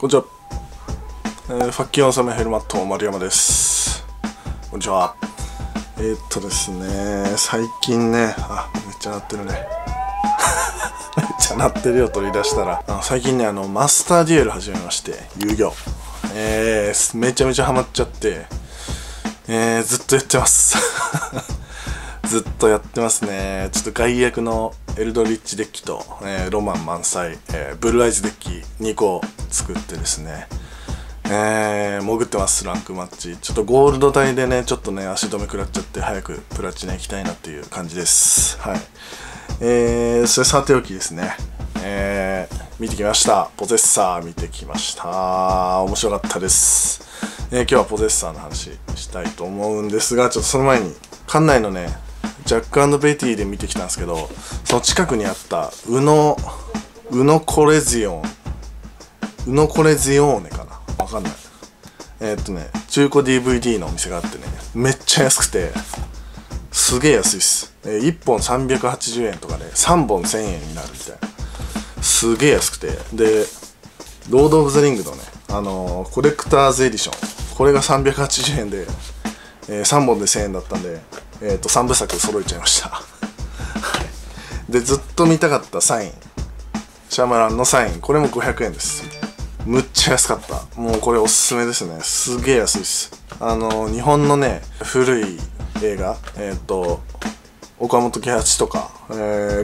こんにちは、ファッキーオンサムヘルマット丸山です。こんにちは。ですね、最近ね、あ、めっちゃ鳴ってるねめっちゃ鳴ってるよ、取り出したら。最近ね、マスターデュエル始めまして、遊戯王、めちゃめちゃハマっちゃって、ずっとやってますずっとやってますね。ちょっと外役のエルドリッチデッキと、ロマン満載、ブルーアイズデッキ2個作ってですね、潜ってます。ランクマッチちょっとゴールド帯でね、ちょっとね足止め食らっちゃって、早くプラチナ行きたいなっていう感じです。はい、それさておきですね、見てきました。ポゼッサー見てきました。面白かったです。今日はポゼッサーの話したいと思うんですが、ちょっとその前に館内のねジャック&ベティで見てきたんですけど、その近くにあったウノコレジオーネかな、わかんない。中古 DVD のお店があってね、めっちゃ安くて、すげえ安いっす。1本380円とかで、3本1000円になるみたいな。すげえ安くて。で、ロード・オブ・ザ・リングのね、コレクターズエディション。これが380円で、3本で1000円だったんで、3部作揃えちゃいましたで、ずっと見たかったサイン、シャマランのサイン、これも500円です。むっちゃ安かった。もうこれおすすめですね。すげえ安いです。日本のね古い映画、岡本喜八とか、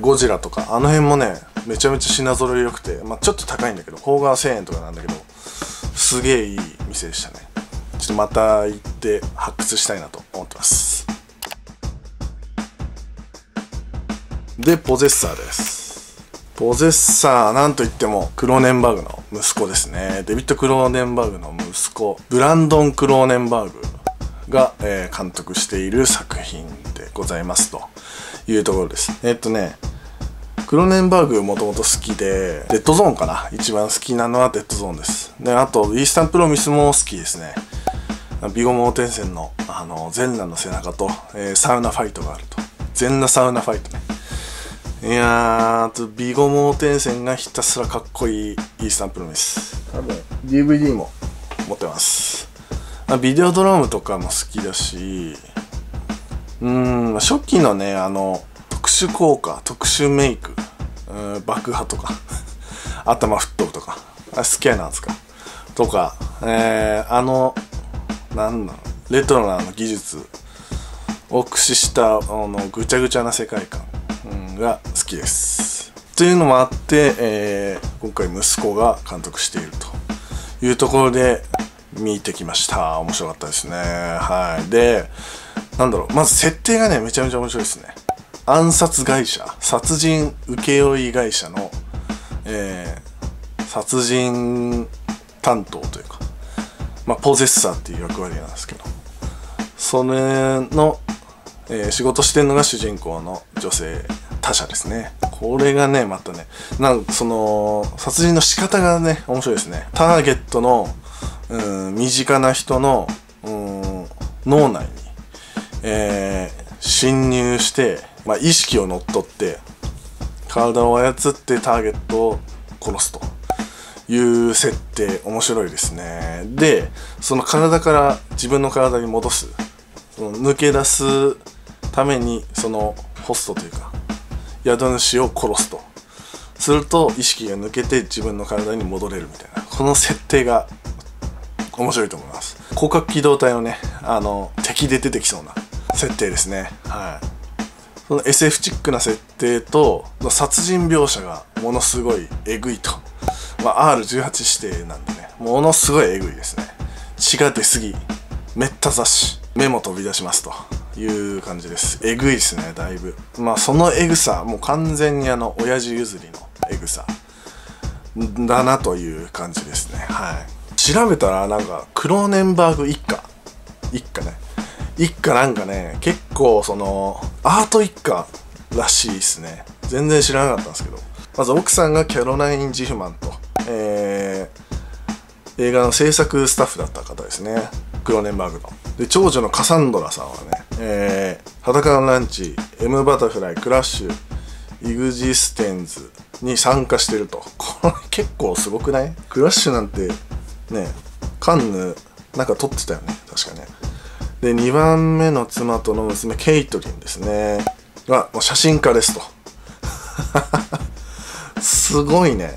ゴジラとか、あの辺もねめちゃめちゃ品揃え良くて、まあ、ちょっと高いんだけど、邦画は1000円とかなんだけど、すげえいい店でしたね。ちょっとまた行って発掘したいなと思ってます。で、ポゼッサーです。ポゼッサー、なんといっても、クローネンバーグの息子ですね。デビッド・クローネンバーグの息子、ブランドン・クローネンバーグが、監督している作品でございますというところです。クローネンバーグもともと好きで、デッドゾーンかな。一番好きなのはデッドゾーンです。で、あと、イースタン・プロミスも好きですね。ビゴ・モーテンセンの、全裸の背中と、サウナファイトがあると。全裸サウナファイトね。いやー、ビゴ・モーテンセンがひたすらかっこいいイースタンプロミス。多分 DVD も持ってます。ビデオドラムとかも好きだし、初期のね特殊効果、特殊メイク、爆破とか頭吹っ飛ぶとか、あ、好きやなんですかとか、なんだろう、レトロな技術を駆使したぐちゃぐちゃな世界観が好きです。というのもあって、今回息子が監督しているというところで見てきました。面白かったですね。はい。で、なんだろう、まず設定がねめちゃめちゃ面白いですね。暗殺会社、殺人請負会社の、殺人担当というか、まあ、ポゼッサーっていう役割なんですけど、それの、仕事してるのが主人公の女性。他者ですね。これがねまたね、なんかその殺人の仕方がね面白いですね。ターゲットの身近な人の脳内に、侵入して、まあ、意識を乗っ取って体を操ってターゲットを殺すという設定、面白いですね。で、その体から自分の体に戻す、その抜け出すためにそのホストというか宿主を殺すとすると意識が抜けて自分の体に戻れるみたいな、この設定が面白いと思います。広角機動隊のね敵で出てきそうな設定ですね。はい。その SF チックな設定と殺人描写がものすごいえぐいと、まあ、R18 指定なんでねものすごいえぐいですね。血が出すぎ、めった刺し、目も飛び出しますという感じです。えぐいですね、だいぶ。まあそのエグさもう完全に親父譲りのエグさだなという感じですね。はい。調べたらなんかクローネンバーグ一家なんかね結構そのアート一家らしいですね。全然知らなかったんですけど、まず奥さんがキャロライン・ジフマンと、映画の制作スタッフだった方ですね、クローネンバーグの。で、長女のカサンドラさんはね、裸のランチ、エムバタフライ、クラッシュ、イグジステンズに参加してると。これ結構すごくない？クラッシュなんてね、カンヌなんか撮ってたよね、確かね。で、2番目の妻との娘、ケイトリンですね。は、もう写真家ですと。すごいね。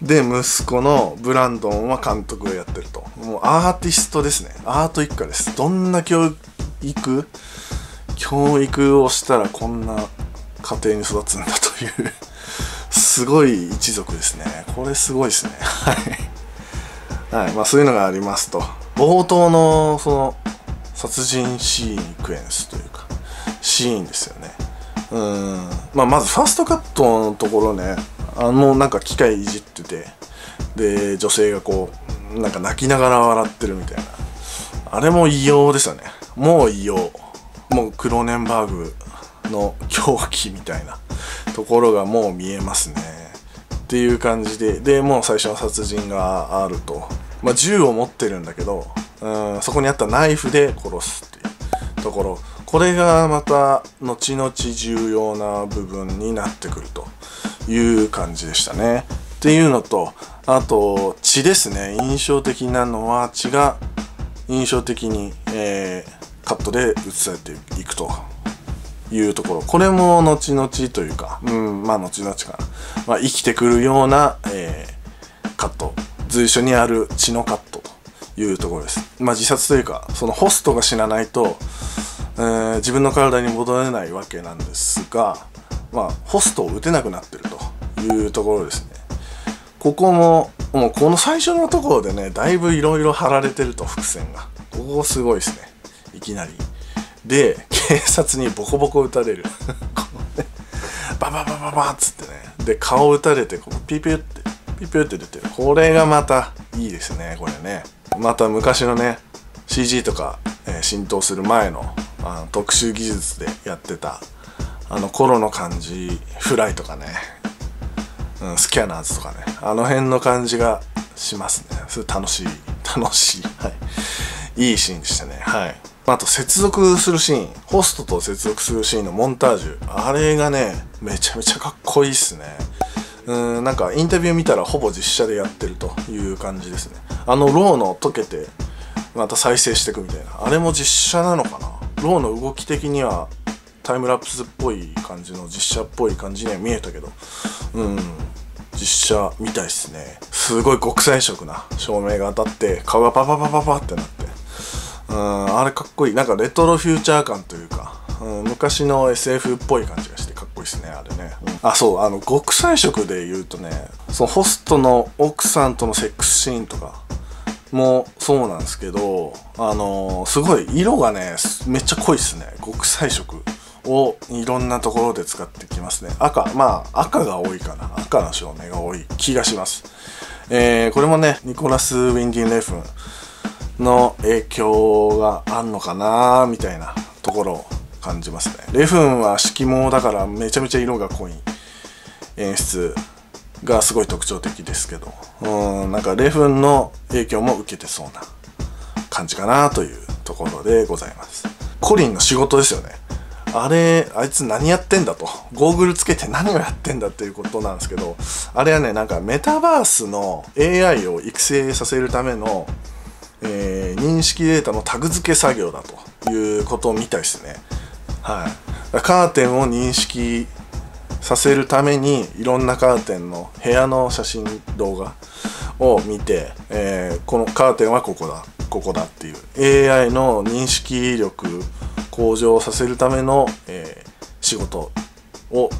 で、息子のブランドンは監督をやってると。もうアーティストですね。アート一家です。どんな教育をしたらこんな家庭に育つんだという、すごい一族ですね。これすごいですね。はい。はい。まあそういうのがありますと。冒頭のその殺人シーンクエンスというか、シーンですよね。まあまずファーストカットのところね、なんか機械いじってて、で、女性がこう、なんか泣きながら笑ってるみたいな。あれも異様ですよね。もう異様。もうクローネンバーグの狂気みたいなところがもう見えますねっていう感じで、でもう最初の殺人があると、まあ、銃を持ってるんだけど、そこにあったナイフで殺すっていうところ、これがまた後々重要な部分になってくるという感じでしたねっていうのと、あと血ですね。印象的なのは血が印象的に、カットで映されていくというところ、これも後々というか、まあ後々かな、まあ、生きてくるような、カット、随所にある血のカットというところです。まあ自殺というか、そのホストが死なないと、自分の体に戻れないわけなんですが、まあホストを打てなくなってるというところですね。ここももうこの最初のところでね、だいぶいろいろ張られてると、伏線がここすごいですね。いきなりで警察にボコボコ打たれるバババババっつってね、で顔打たれて、こうピピュってピピュって出てる。これがまたいいですね。これね、また昔のね CG とか、浸透する前の、特殊技術でやってた頃の感じ、フライとかね、スキャナーズとかね、あの辺の感じがしますね。それ楽しい、はい、いいシーンでしたね。はい。あと接続するシーン、ホストと接続するシーンのモンタージュ、あれがねめちゃめちゃかっこいいっすね。なんかインタビュー見たらほぼ実写でやってるという感じですね。ローの溶けてまた再生していくみたいな、あれも実写なのかな。ローの動き的にはタイムラプスっぽい感じの、実写っぽい感じには見えたけど、実写みたいっすね。すごい極彩色な照明が当たって顔がパパパパパってなって、あれかっこいい。なんかレトロフューチャー感というか、昔の SF っぽい感じがしてかっこいいですね、あれね。あ、そう、極彩色で言うとね、そのホストの奥さんとのセックスシーンとかもそうなんですけど、すごい色がねめっちゃ濃いですね。極彩色をいろんなところで使ってきますね。赤、まあ赤が多いかな、赤の照明が多い気がします。これもねニコラス・ウィンディン・レフンの影響があんのかなみたいなところを感じますね。レフンは色盲だからめちゃめちゃ色が濃い演出がすごい特徴的ですけど、なんかレフンの影響も受けてそうな感じかなというところでございます。コリンの仕事ですよね。あいつ何やってんだと、ゴーグルつけて何をやってんだっていうことなんですけど、あれはねなんかメタバースの AI を育成させるための認識データのタグ付け作業だということみたいですね。はい。カーテンを認識させるためにいろんなカーテンの部屋の写真動画を見て、このカーテンはここだここだっていう AI の認識力向上させるための、仕事を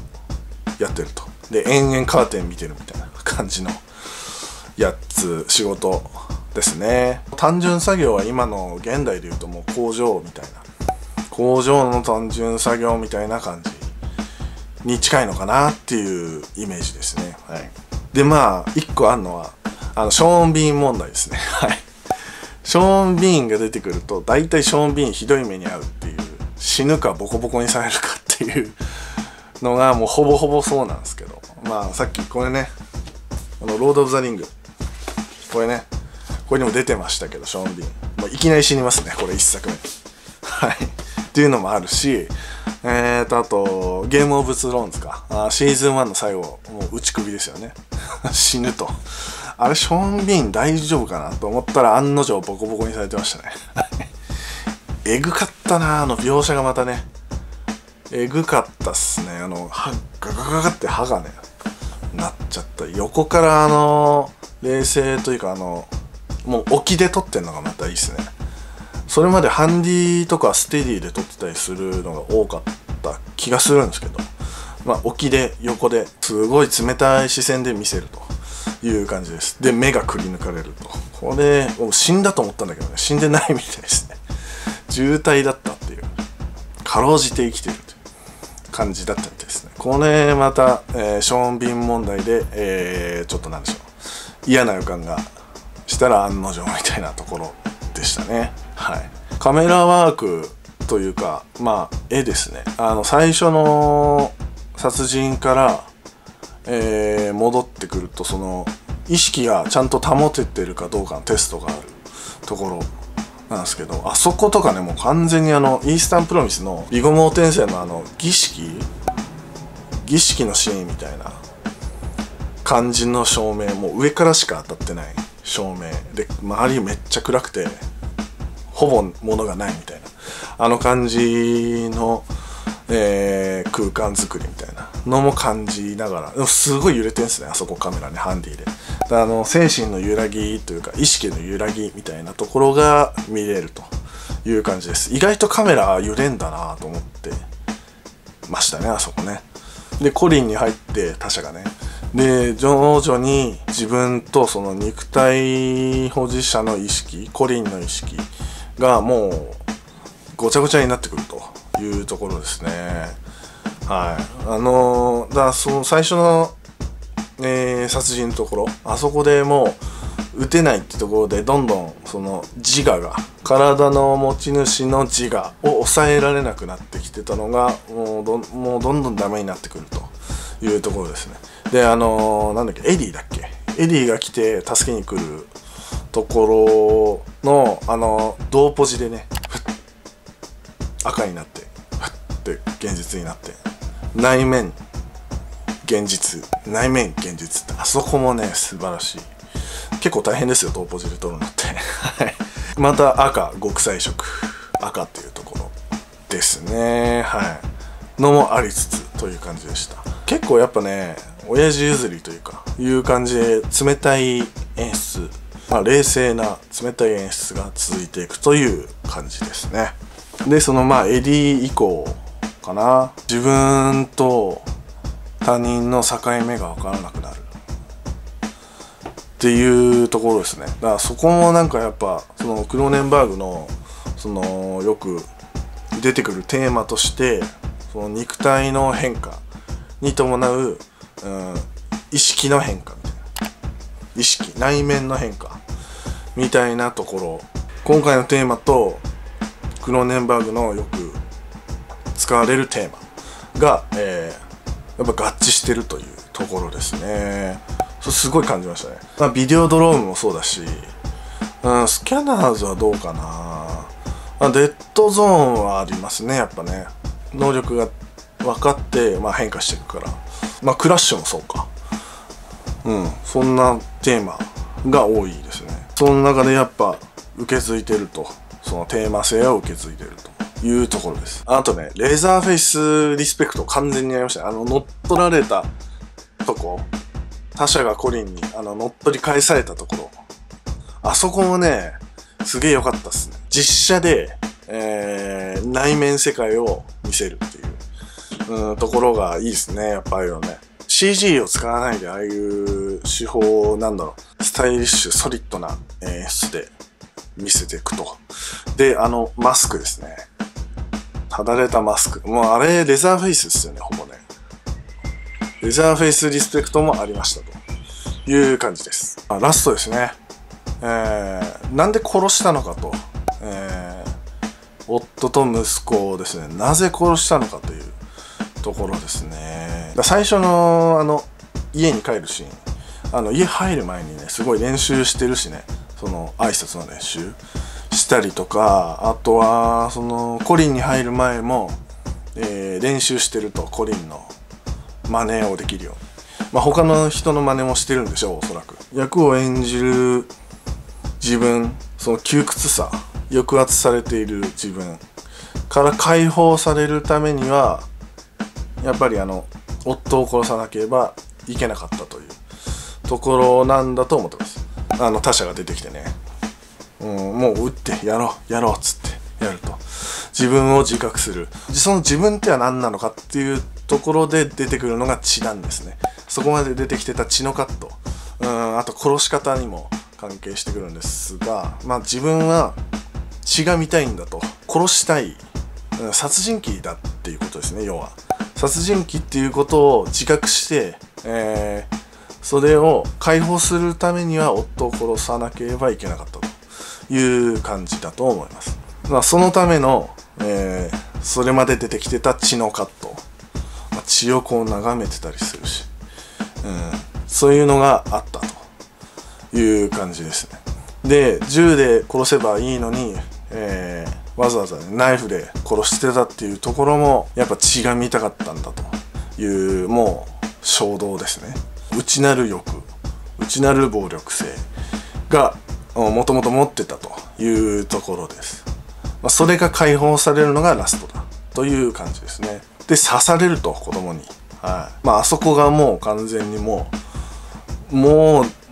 やってると。で延々カーテン見てるみたいな感じのやつ仕事ですね。単純作業は今の現代でいうともう工場みたいな、工場の単純作業みたいな感じに近いのかなっていうイメージですね。はい。でまあ1個あるのはショーン・ビーン問題ですね。はい。ショーン・ビーンが出てくると大体ショーン・ビーンひどい目に遭うっていう、死ぬかボコボコにされるかっていうのがもうほぼほぼそうなんですけど、まあさっきこれねロード・オブ・ザ・リング、これねこれにも出てましたけど、ショーン・ビーンもういきなり死にますね、これ1作目。はい。っていうのもあるし、あとゲームオブスローンズか、シーズン1の最後もう打ち首ですよね死ぬと。あれショーン・ビーン大丈夫かなと思ったら案の定ボコボコにされてましたねえぐかったな、あの描写がまたねえぐかったっすね。あの歯ガガガガって歯がねなっちゃった。横から冷静というかもう沖で撮ってんのがまたいいっすね。それまでハンディとかステディで撮ってたりするのが多かった気がするんですけど、まあ沖で横ですごい冷たい視線で見せるという感じです。で目がくり抜かれると、これもう死んだと思ったんだけどね、死んでないみたいですね。渋滞だったっていう、かろうじて生きてるという感じだったみたいですね。これまた、ショーン・ビーン問題で、ちょっとなんでしょう、嫌な予感がしたら案の定みたいなところでしたね。はい、カメラワークというか、まあ絵ですね。最初の殺人から、戻ってくると、その意識がちゃんと保ててるかどうかのテストがあるところなんですけど、あそことかね、もう完全にイースタンプロミスのビゴモーテンセンの儀式のシーンみたいな感じの照明、もう上からしか当たってない照明で、周りめっちゃ暗くてほぼ物がないみたいな、あの感じの、空間作りみたいなのも感じながら、でもすごい揺れてんですね、あそこカメラね、ハンディで。精神の揺らぎというか意識の揺らぎみたいなところが見れるという感じです。意外とカメラ揺れんだなと思ってましたね、あそこね。でコリンに入って他者がね、で徐々に自分とその肉体保持者の意識、コリンの意識がもうごちゃごちゃになってくるというところですね。はい、だからその最初の殺人のところ、あそこでもう撃てないってところで、どんどんその自我が、体の持ち主の自我を抑えられなくなってきてたのがもうどんどんダメになってくるというところですね。でなんだっけ、エディが来て助けに来るところの同ポジでね、赤になってふって現実になって、内面現実、内面現実って、あそこもね素晴らしい。結構大変ですよ、同ポジで撮るのってまた赤、極彩色赤っていうところですね。はいのもありつつという感じでした。結構やっぱね親父譲りというかいう感じで、冷たい演出、まあ、冷静な冷たい演出が続いていくという感じですね。でまあエディ以降かな、自分と他人の境目が分からなくなるっていうところですね。だからそこもなんかやっぱクローネンバーグのよく出てくるテーマとして、肉体の変化に伴う、意識の変化みたいな、意識内面の変化みたいなところ、今回のテーマとクローネンバーグのよく使われるテーマが、やっぱ合致してるというところですね。それすごい感じましたね。まあ、ビデオドロームもそうだし、スキャナーズはどうかな、デッドゾーンはありますね、やっぱね。能力が分かって、まあ、変化していくから、まあ、クラッシュもそうか、そんなテーマが多いですね。その中でやっぱ受け継いでると、そのテーマ性を受け継いでるというところです。あとね、レーザーフェイスリスペクト完全にやりましたね。乗っ取られたとこ、他者がコリンに乗っ取り返されたところ、あそこもねすげえ良かったっすね。実写で、内面世界を見せるっていう、ところがいいですね、やっぱりね。CG を使わないでああいう手法、なんだろう、スタイリッシュソリッドな演出で見せていくと。でマスクですね、ただれたマスク、もうあれレザーフェイスですよね、ほぼね。レザーフェイスリスペクトもありましたという感じです。ラストですね、なんで殺したのかと、夫と息子をですね、なぜ殺したのかというところですね。最初の家に帰るシーン、家入る前にねすごい練習してるしね、挨拶の練習ししたりとか、あとはそのコリンに入る前も、練習してるとコリンの真似をできるように、他の人の真似もしてるんでしょう、おそらく。役を演じる自分、その窮屈さ、抑圧されている自分から解放されるためにはやっぱり夫を殺さなければいけなかったというところなんだと思ってます。他者が出てきてね、もう撃ってやろうっつってやると自分を自覚する、その自分っては何なのかっていうところで出てくるのが血なんですね。そこまで出てきてた血のカット、あと殺し方にも関係してくるんですが、自分は血が見たいんだと、殺したい、殺人鬼だっていうことですね。要は殺人鬼っていうことを自覚して、それを解放するためには夫を殺さなければいけなかったという感じだと思います。そのための、それまで出てきてた血のカット、血をこう眺めてたりするし、そういうのがあったという感じですね。で、銃で殺せばいいのに、わざわざナイフで殺してたっていうところもやっぱ血が見たかったんだという、もう衝動ですね。内なる欲、内なる暴力性がもともと持ってたというところです。それが解放されるのがラストだという感じですね。で、刺されると、子供に、あそこがもう完全にもう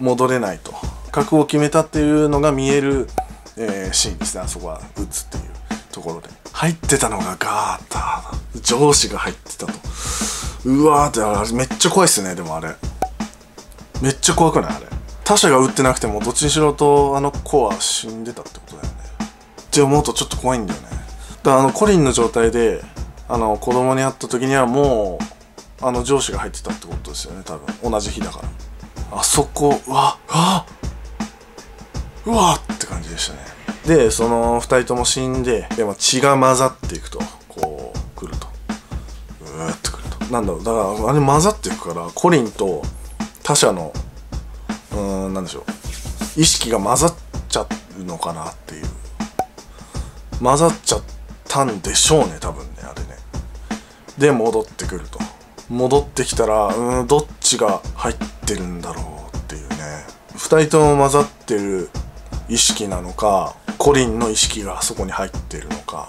戻れないと覚悟を決めたっていうのが見える、シーンですね。あそこは撃つっていうところで入ってたのがガーター、上司が入ってたと。うわーって、あれめっちゃ怖いっすね。でもあれめっちゃ怖くない？あれ他者が撃ってなくてもどっちにしろとあの子は死んでたってことだよねって思うとちょっと怖いんだよね。だからコリンの状態で子供に会った時にはもう上司が入ってたってことですよね、多分同じ日だから。あそこうわって感じでしたね。で、その2人とも死んで、血が混ざっていくと、こう来ると、うーってくると、だからあれ混ざっていくから、コリンと他者のなんでしょう、意識が混ざっちゃうのかなっていう、混ざっちゃったんでしょうね、多分ね、あれね。で戻ってくると、戻ってきたらどっちが入ってるんだろうっていうね。2人とも混ざってる意識なのか、コリンの意識があそこに入ってるのか、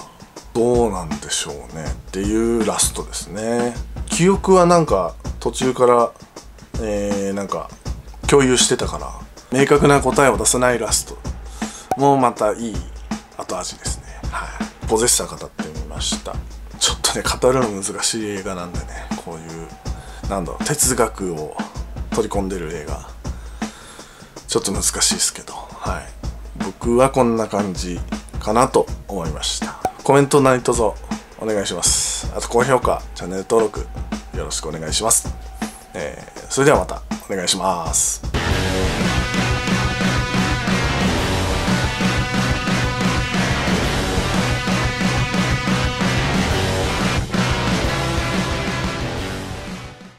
どうなんでしょうねっていうラストですね。記憶はなんか途中から、なんか共有してたから明確な答えを出さないラストもまたいい後味ですね。ポゼッサー語ってみました。ちょっとね、語るの難しい映画なんでね、こういう哲学を取り込んでる映画ちょっと難しいですけど、僕はこんな感じかなと思いました。コメント何卒お願いします。あと高評価、チャンネル登録よろしくお願いします。それではまたお願いします。